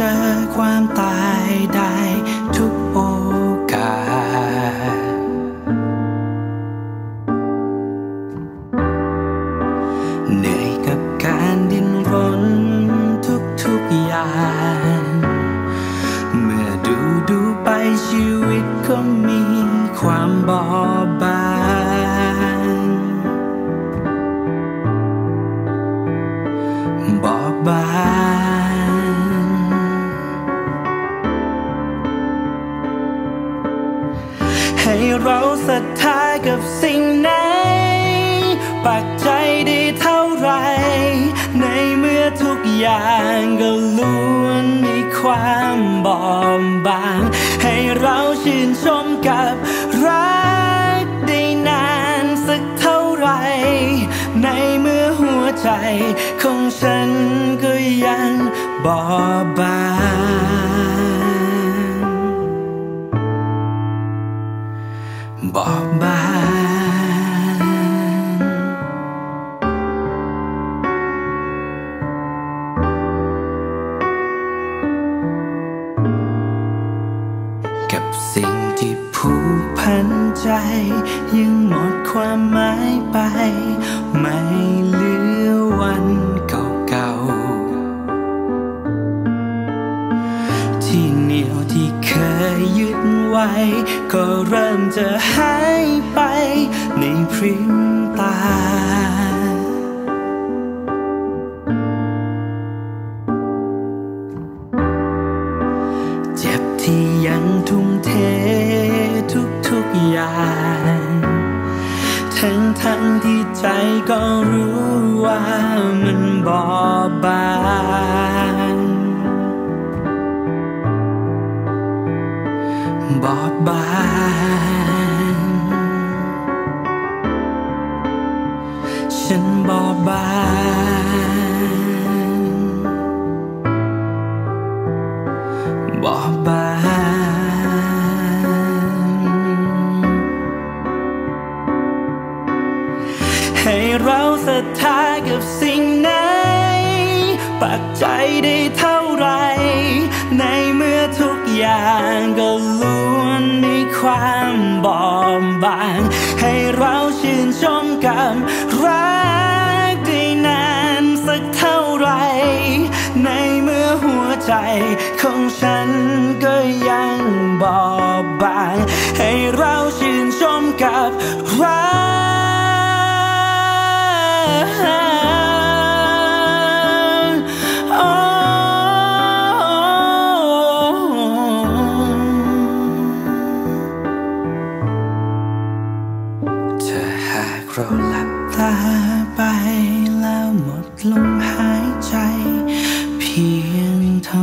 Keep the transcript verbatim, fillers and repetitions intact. เจอความตายได้ทุกโอกาสเหนื่อยกับการดิ้นรนทุกๆอย่างเมื่อดูดูไปชีวิตก็มีความบอบบางบอบบางให้เราศรัทธากับสิ่งไหนปักใจได้เท่าไรในเมื่อทุกอย่างก็ล้วนมีความบอบบางให้เราชื่นชมกับรักได้นานสักเท่าไรในเมื่อหัวใจของฉันก็ยังบอบบางบอบบางสิ่งที่ผูกพันใจยังหมดความหมายไปไม่เหลือวันเก่าๆที่เหนี่ยวที่เคยยึดไว้ก็เริ่มจะหายไปในพริบตาเจ็บที่ยังทุ่มเททุกๆอย่างทั้งทั้งที่ใจก็รู้ว่ามันบอบบางบอบบางฉันบอบบางบอบบางให้เราศรัทธากับสิ่งไหนปักใจได้เท่าไรในเมื่อทุกอย่างก็ล้วนมีความบอบบางให้เราชื่นชมกับรักได้นานสักเท่าไรในเมื่อหัวใจของฉันก็ยังบอบบางให้เราชื่นชมกับรัก oh, oh. ถ้าหากเราหลับตาไปแล้วหมดลมหายใจเพียงเท่า